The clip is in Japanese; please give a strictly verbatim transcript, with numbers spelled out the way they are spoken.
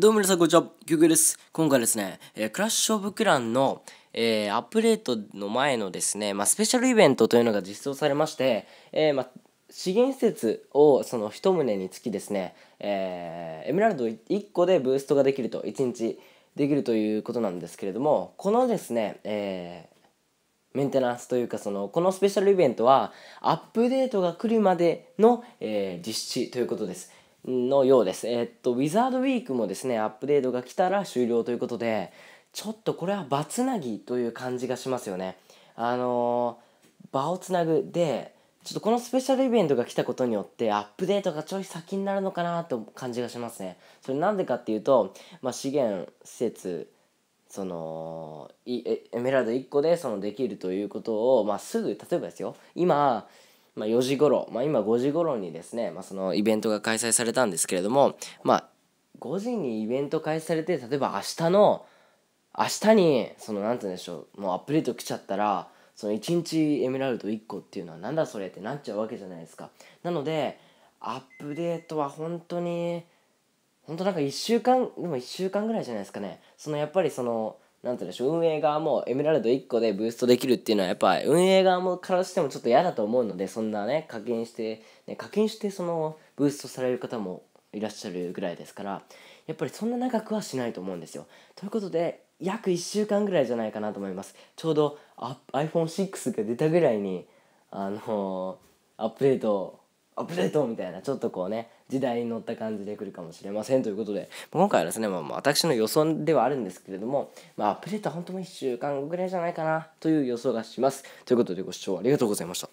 どうも皆さんこんにちは、ギュウギュウです。今回ですね、えー、クラッシュオブクランの、えー、アップデートの前のですね、まあ、スペシャルイベントというのが実装されまして、えーまあ、資源施設をそのいち棟につきですね、えー、エメラルドいっこでブーストができると、いちにちできるということなんですけれども、このですね、えーメンテナンスというかそのこのスペシャルイベントはアップデートが来るまでの、えー、実施ということですのようです。えー、っとウィザードウィークもですねアップデートが来たら終了ということで、ちょっとこれは場つなぎという感じがしますよね。あのー、場をつなぐでちょっとこのスペシャルイベントが来たことによってアップデートがちょい先になるのかなと感じがしますね。それなんでかっていうと、まあ、資源施設そのエメラルドいっこでそのできるということを、まあ、すぐ例えばですよ、今、まあ、よじ頃、まあ、今ごじ頃にですね、まあ、そのイベントが開催されたんですけれども、まあ、ごじにイベント開催されて、例えば明日の明日にその何て言うんでしょう、もうアップデート来ちゃったらそのいちにちエメラルドいっこっていうのはなんだそれってなっちゃうわけじゃないですか。なのでアップデートは本当に。本当なんかいっしゅうかんでもいっしゅうかんぐらいじゃないですかね。そのやっぱりその何て言うんでしょう、運営側もエメラルドいっこでブーストできるっていうのはやっぱ運営側もからしてもちょっと嫌だと思うので、そんなね課金して、ね、課金してそのブーストされる方もいらっしゃるぐらいですから、やっぱりそんな長くはしないと思うんですよ。ということで約いっしゅうかんぐらいじゃないかなと思います。ちょうど アイフォンシックス が出たぐらいにあのー、アップデートをアップデートみたいなちょっとこうね時代に乗った感じで来るかもしれませんということで、今回はですね、まあ、私の予想ではあるんですけれども、まあ、アップデートは本当にいっしゅうかんぐらいじゃないかなという予想がします。ということでご視聴ありがとうございました。